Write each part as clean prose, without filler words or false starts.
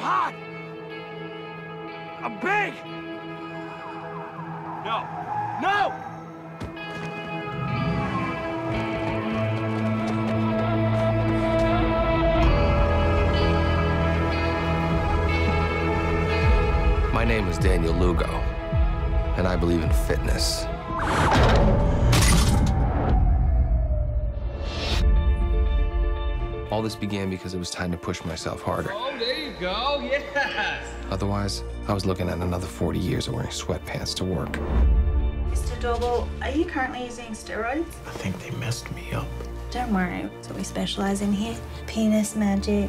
hot. I'm big. No. No! My name is Daniel Lugo, and I believe in fitness. All this began because it was time to push myself harder. Oh, there you go, yes! Otherwise, I was looking at another 40 years of wearing sweatpants to work. Mr. Doble, are you currently using steroids? I think they messed me up. Don't worry, that's what we specialize in here. Penis magic.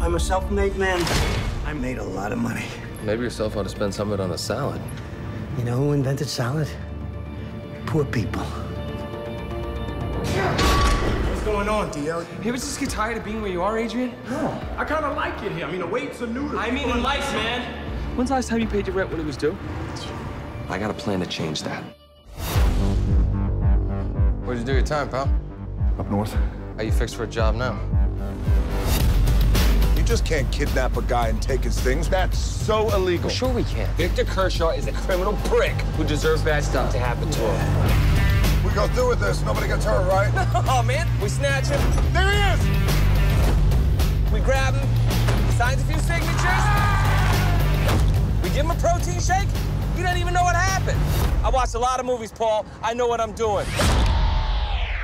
I'm a self-made man. I made a lot of money. Maybe yourself ought to spend some of it on a salad. You know who invented salad? Poor people. What's going on, D.L.? You ever just get tired of being where you are, Adrian? No. I kind of like it here. I mean, the wait's are new. I mean, in life, man. When's the last time you paid your rent when it was due? I got a plan to change that. Where'd you do your time, pal? Up north. How you fixed for a job now? You just can't kidnap a guy and take his things. That's so illegal. Sure we can. Victor Kershaw is a criminal prick who deserves bad stuff to happen to him. We go through with this, nobody gets hurt, right? Oh, man, we snatch him. There he is! We grab him, he signs a few signatures. We give him a protein shake. You don't even know what happened. I watched a lot of movies, Paul. I know what I'm doing.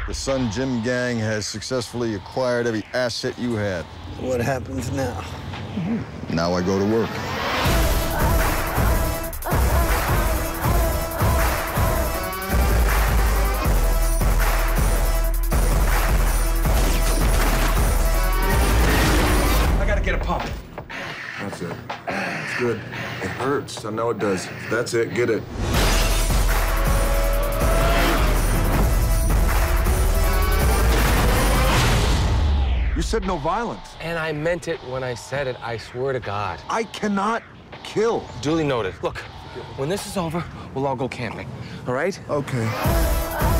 The Sun Gym gang has successfully acquired every asset you had. What happens now? Now I go to work. I gotta get a pump. That's it. It's good. It hurts. I know it does. That's it. Get it. You said no violence. And I meant it when I said it, I swear to God. I cannot kill. Duly noted. Look, when this is over, we'll all go camping, all right? Okay.